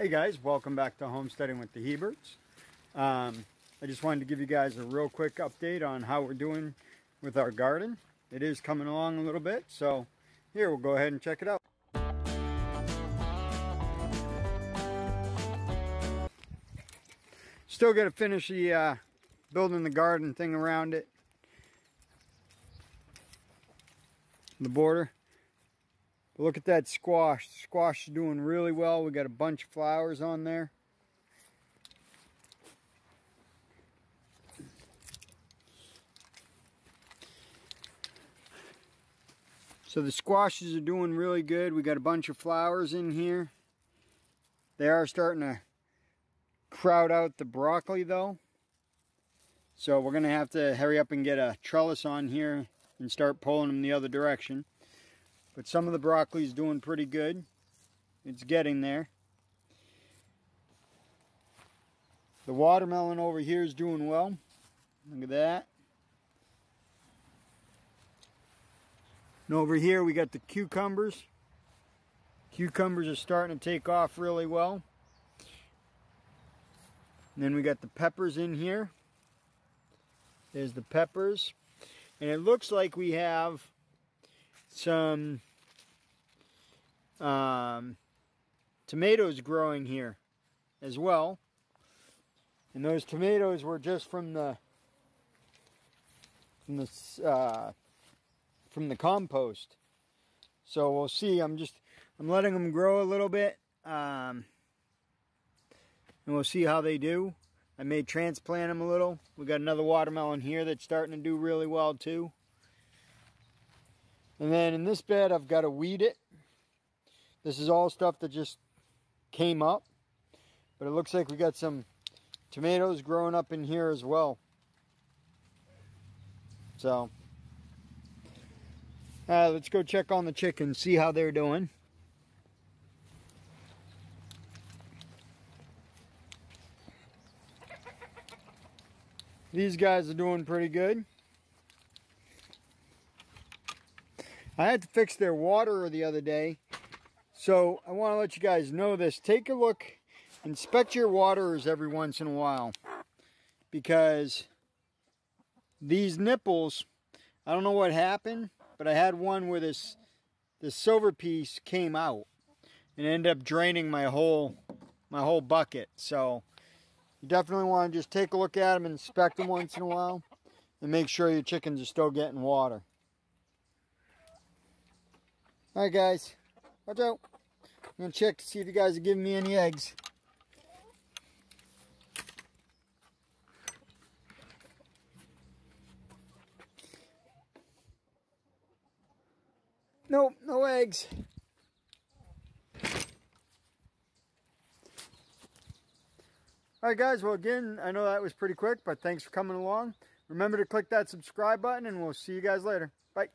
Hey guys, welcome back to Homesteading with the Heberts. I just wanted to give you guys a real quick update on how we're doing with our garden. It is coming along a little bit, so here, we'll go ahead and check it out. Still got to finish the building the garden thing around it, the border. Look at that squash. Squash is doing really well. We got a bunch of flowers on there. So the squashes are doing really good. We got a bunch of flowers in here. They are starting to crowd out the broccoli though. So we're going to have to hurry up and get a trellis on here and start pulling them the other direction. But some of the broccoli is doing pretty good. It's getting there. The watermelon over here is doing well. Look at that. And over here we got the cucumbers. Cucumbers are starting to take off really well. And then we got the peppers in here. There's the peppers. And it looks like we have some tomatoes growing here as well, and those tomatoes were just from the compost. So we'll see. I'm letting them grow a little bit, and we'll see how they do. I may transplant them a little. We got another watermelon here that's starting to do really well too. And then in this bed, I've got to weed it. This is all stuff that just came up. But it looks like we got some tomatoes growing up in here as well. So, let's go check on the chickens, see how they're doing. These guys are doing pretty good. I had to fix their waterer the other day, so I want to let you guys know this. Take a look, inspect your waterers every once in a while, because these nipples, I don't know what happened, but I had one where this silver piece came out and ended up draining my whole bucket. So you definitely want to just take a look at them, inspect them once in a while, and make sure your chickens are still getting water. Alright guys, watch out. I'm going to check to see if you guys are giving me any eggs. Nope, no eggs. Alright guys, well again, I know that was pretty quick, but thanks for coming along. Remember to click that subscribe button and we'll see you guys later. Bye.